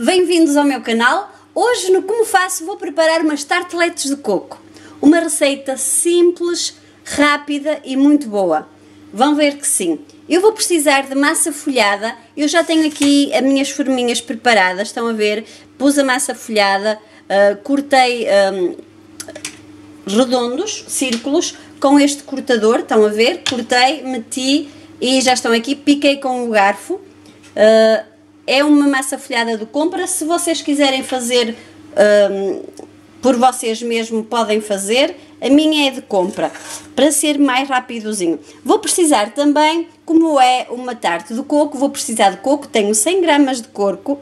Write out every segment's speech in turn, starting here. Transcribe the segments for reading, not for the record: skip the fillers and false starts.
Bem-vindos ao meu canal. Hoje no Como Faço vou preparar umas tarteletes de coco. Uma receita simples, rápida e muito boa. Vão ver que sim. Eu vou precisar de massa folhada. Eu já tenho aqui as minhas forminhas preparadas, estão a ver? Pus a massa folhada, cortei redondos, círculos, com este cortador, estão a ver? Cortei, meti e já estão aqui, piquei com o garfo. É uma massa folhada de compra. Se vocês quiserem fazer por vocês mesmo, podem fazer. A minha é de compra, para ser mais rapidozinho. Vou precisar também, como é uma tarte de coco, vou precisar de coco. Tenho 100 gramas de coco,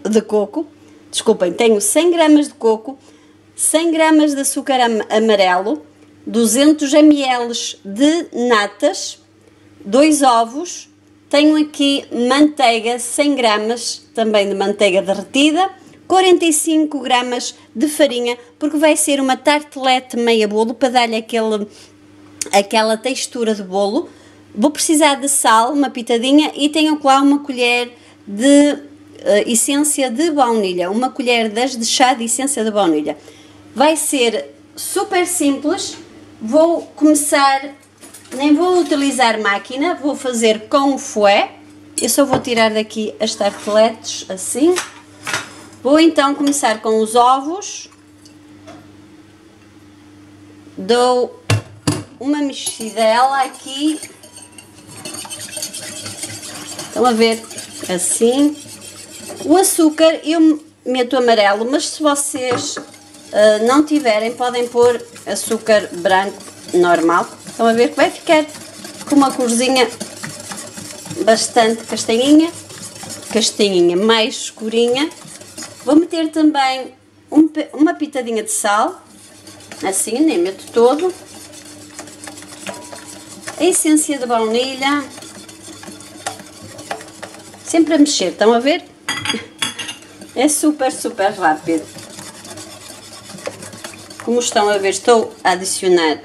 100 gramas de açúcar amarelo, 200 ml de natas, 2 ovos. Tenho aqui manteiga, 100 gramas também de manteiga derretida, 45 gramas de farinha, porque vai ser uma tartelete meia bolo, para dar-lhe aquela textura de bolo. Vou precisar de sal, uma pitadinha, e tenho lá uma colher de essência de baunilha, uma colher de chá de essência de baunilha. Vai ser super simples. Vou começar... Nem vou utilizar máquina, vou fazer com o fouet. Eu só vou tirar daqui as tarteletes, assim. Vou então começar com os ovos. Dou uma mexidela aqui. Estão a ver? Assim. O açúcar eu meto amarelo, mas se vocês não tiverem, podem pôr açúcar branco normal. Estão a ver que vai ficar com uma corzinha bastante castanhinha, mais escurinha. Vou meter também uma pitadinha de sal, assim, nem meto todo. A essência de baunilha, sempre a mexer, estão a ver? É super rápido. Como estão a ver, estou a adicionar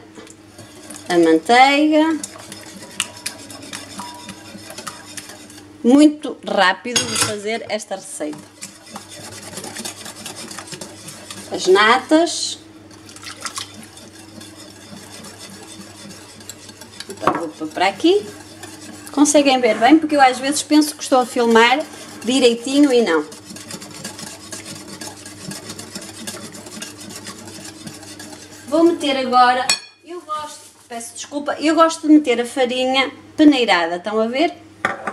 a manteiga, muito rápido de fazer esta receita. As natas, então vou pôr para aqui. Conseguem ver bem, porque eu às vezes penso que estou a filmar direitinho e não. Vou meter agora, peço desculpa, eu gosto de meter a farinha peneirada, estão a ver?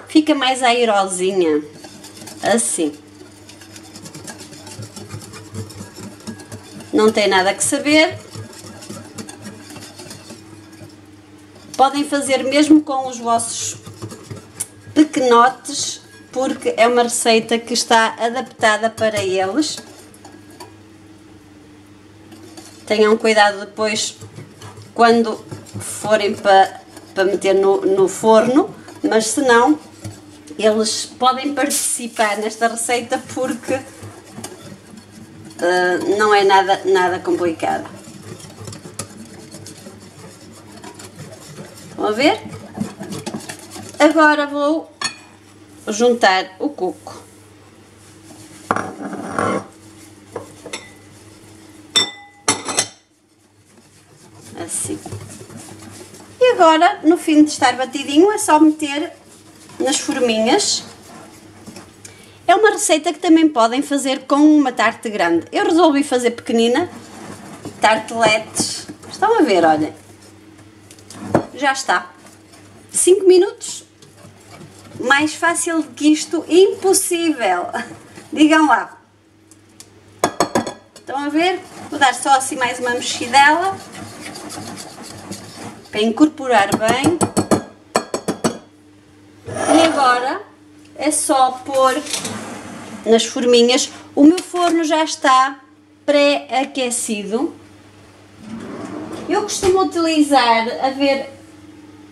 Fica mais airosinha, assim. Não tem nada que saber. Podem fazer mesmo com os vossos pequenotes, porque é uma receita que está adaptada para eles. Tenham cuidado depois quando forem para meter no forno, mas se não, eles podem participar nesta receita, porque não é nada complicada. Estão a ver? Agora vou juntar o coco. Assim. E agora, no fim de estar batidinho, é só meter nas forminhas. É uma receita que também podem fazer com uma tarte grande. Eu resolvi fazer pequenina, tarteletes. Estão a ver, olhem. Já está. 5 minutos. Mais fácil do que isto, impossível. Digam lá. Estão a ver? Vou dar só assim mais uma mexidela, para incorporar bem. E agora é só pôr nas forminhas. O meu forno já está pré-aquecido. Eu costumo utilizar, a ver,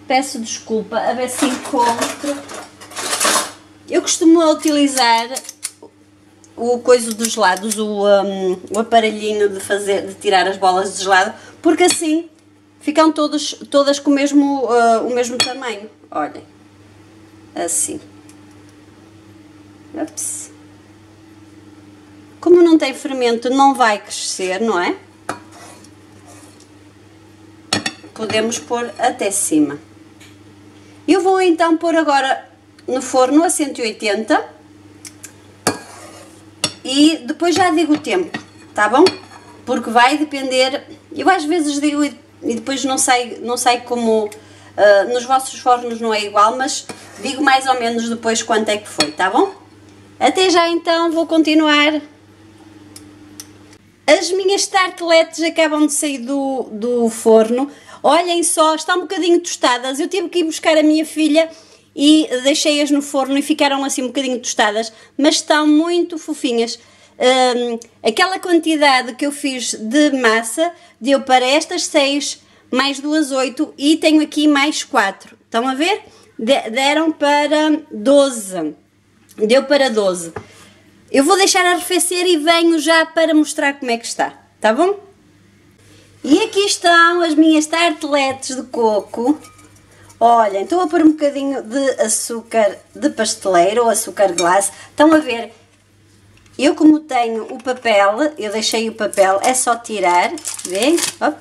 peço desculpa, a ver se encontro. Eu costumo utilizar o coiso dos gelados, o aparelhinho de tirar as bolas de gelado, porque assim ficam todas com o mesmo tamanho. Olhem, assim. Ups. Como não tem fermento, não vai crescer, não é? Podemos pôr até cima. Eu vou então pôr agora no forno a 180 e depois já digo o tempo, tá bom? Porque vai depender, eu às vezes digo e depois não sei como, nos vossos fornos não é igual, mas digo mais ou menos depois quanto é que foi, tá bom? Até já então, vou continuar. As minhas tarteletes acabam de sair do forno. Olhem só, estão um bocadinho tostadas. Eu tive que ir buscar a minha filha e deixei-as no forno e ficaram assim um bocadinho tostadas, mas estão muito fofinhas. Aquela quantidade que eu fiz de massa deu para estas 6, mais 2, 8 e tenho aqui mais 4. Estão a ver? Deram para 12. Deu para 12. Eu vou deixar arrefecer e venho já para mostrar como é que está, tá bom? E aqui estão as minhas tarteletes de coco. Olhem, estou a pôr um bocadinho de açúcar de pasteleiro ou açúcar glace. Estão a ver? Eu como tenho o papel, eu deixei o papel, é só tirar, vê? Op,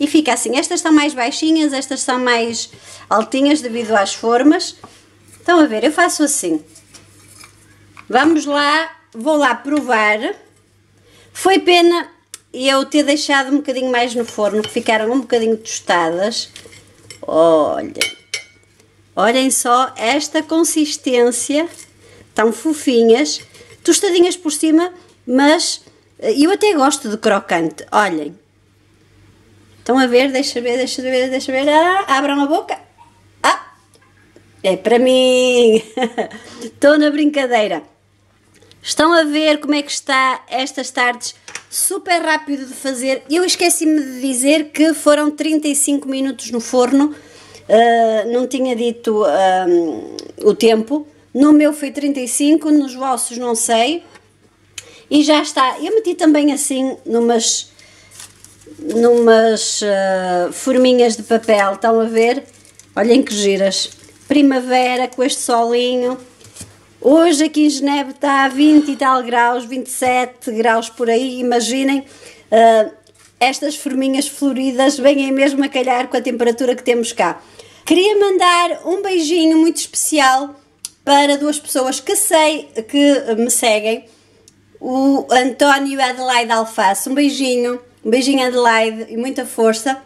e fica assim. Estas estão mais baixinhas, estas são mais altinhas devido às formas. Estão a ver? Eu faço assim. Vamos lá, vou lá provar. Foi pena eu ter deixado um bocadinho mais no forno, que ficaram um bocadinho tostadas. Olhem, olhem só esta consistência, tão fofinhas, tostadinhas por cima, mas eu até gosto de crocante, olhem. Estão a ver? Deixa ver, deixa ver, deixa ver. Ah, abram a boca. Ah, é para mim. Estou na brincadeira. Estão a ver como é que está estas tartes? Super rápido de fazer. Eu esqueci-me de dizer que foram 35 minutos no forno. Não tinha dito o tempo. No meu foi 35, nos vossos não sei. E já está. Eu meti também assim numas forminhas de papel. Estão a ver? Olhem que giras. Primavera com este solinho. Hoje aqui em Genebra está a 20 e tal graus, 27 graus por aí, imaginem, estas forminhas floridas vêm mesmo a calhar com a temperatura que temos cá. Queria mandar um beijinho muito especial para 2 pessoas que sei que me seguem, o António Adelaide Alface, um beijinho Adelaide e muita força.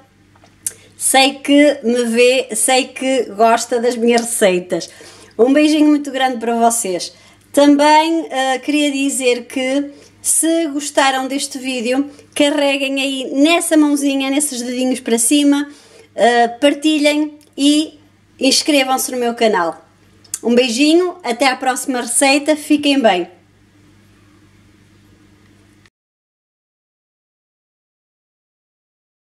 Sei que me vê, sei que gosta das minhas receitas. Um beijinho muito grande para vocês. Também queria dizer que se gostaram deste vídeo, carreguem aí nessa mãozinha, nesses dedinhos para cima, partilhem e inscrevam-se no meu canal. Um beijinho, até à próxima receita, fiquem bem!